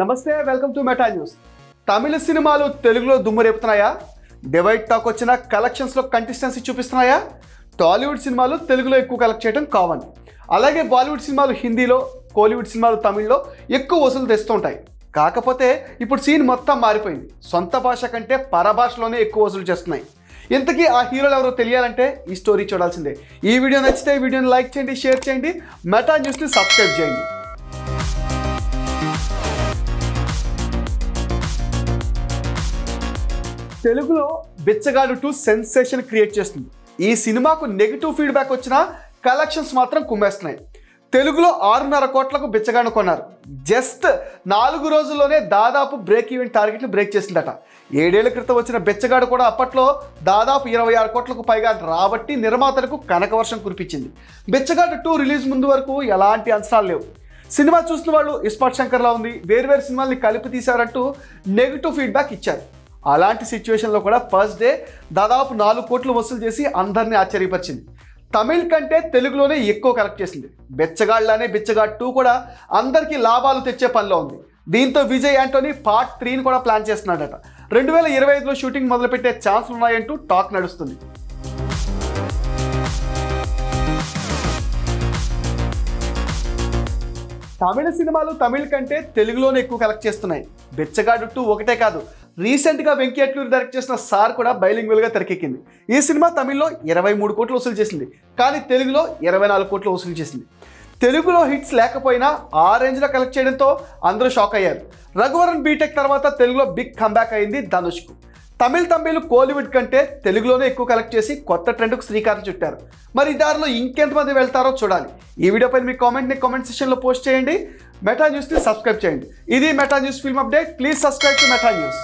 నమస్తే welcome to Meta news. తమిళ సినిమాలు తెలుగులో దుమ్మురేపుతున్నాయా? డివైడ్ టాక్ వచ్చిన కలెక్షన్స్ లో కంటిస్టెన్సీ చూపిస్తున్నాయా? టాలీవుడ్ సినిమాలు తెలుగులో ఎక్కువ కలెక్ట్ చేయడం కామన్. అలాగే బాలీవుడ్ సినిమాలు హిందీలో, కోలీవుడ్ సినిమాలు తమిళ్లో ఎక్కువ వసూలు తెస్తుంటాయి. కాకపోతే ఇప్పుడు సీన్ మొత్తం మారిపోయింది. సొంత భాష కంటే పరభాషలోనే ఎక్కువ వసూలు చేస్తున్నాయి. ఇంతకీ ఆ హీరోలు ఎవరో తెలియాలంటే ఈ స్టోరీ చూడాల్సిందే. ఈ వీడియో నచ్చితే వీడియోని లైక్ చేయండి, షేర్ చేయండి, మెటా న్యూస్ని సబ్స్క్రైబ్ చేయండి. తెలుగులో బిచ్చగాడు 2 సెన్సేషన్ క్రియేట్ చేస్తుంది. ఈ సినిమాకు నెగిటివ్ ఫీడ్బ్యాక్ వచ్చినా కలెక్షన్స్ మాత్రం కుమ్మేస్తున్నాయి. తెలుగులో 6.5 కోట్లకు బిచ్చగాడు కొన్నారు. జస్ట్ 4 రోజుల్లోనే దాదాపు బ్రేక్ ఈవెన్ టార్గెట్ని బ్రేక్ చేసిందట. 7 ఏళ్ల క్రితం వచ్చిన బిచ్చగాడు కూడా అప్పట్లో దాదాపు 26 కోట్లకు పైగా రాబట్టి నిర్మాతలకు కనకవర్షం కురిపించింది. బిచ్చగాడు 2 రిలీజ్ ముందు వరకు ఎలాంటి అంచనాలు లేవు. సినిమా చూసిన వాళ్ళు ఇస్పాట్ శంకర్లా ఉంది, వేర్వేరు సినిమాల్ని కలిపి తీశారంటూ నెగిటివ్ ఫీడ్బ్యాక్ ఇచ్చారు. అలాంటి సిచ్యువేషన్లో కూడా ఫస్ట్ డే దాదాపు 4 కోట్లు వసూలు చేసి అందరినీ ఆశ్చర్యపరిచింది. తమిళ్ కంటే తెలుగులోనే ఎక్కువ కలెక్ట్ చేసింది. బిచ్చగాళ్ళనే బిచ్చగాడు 2 కూడా అందరికీ లాభాలు తెచ్చే పనిలో ఉంది. దీంతో విజయ్ యాంటోనీ పార్ట్ 3ని కూడా ప్లాన్ చేస్తున్నాడట. 2025లో షూటింగ్ మొదలుపెట్టే ఛాన్స్లు ఉన్నాయంటూ టాక్ నడుస్తుంది. తమిళ సినిమాలు తమిళ్ కంటే తెలుగులోనే ఎక్కువ కలెక్ట్ చేస్తున్నాయి. బిచ్చగాడు 2 ఒకటే కాదు, రీసెంట్గా వెంకీ అట్లూరి డైరెక్ట్ చేసిన సార్ కూడా బైలింగ్వల్గా తెరకెక్కింది. ఈ సినిమా తమిళ్లో 23 కోట్లు వసూలు చేసింది, కానీ తెలుగులో 24 కోట్లు వసూలు చేసింది. తెలుగులో హిట్స్ లేకపోయినా ఆ రేంజ్లో కలెక్ట్ చేయడంతో అందరూ షాక్ అయ్యారు. రఘువరన్ బీటెక్ తర్వాత తెలుగులో బిగ్ కంబ్యాక్ అయింది ధనుష్కు. తమిళ్ కోలీవుడ్ కంటే తెలుగులోనే ఎక్కువ కలెక్ట్ చేసి కొత్త ట్రెండ్కు శ్రీకారం చుట్టారు. మరి ఈ దారిలో ఇంకెంతమంది వెళ్తారో చూడాలి. ఈ వీడియోపై మీ కామెంట్ని కామెంట్ సెక్షన్లో పోస్ట్ చేయండి. మెటా న్యూస్ని సబ్స్క్రైబ్ చేయండి. ఇది Meta news film update. Please subscribe to Meta news.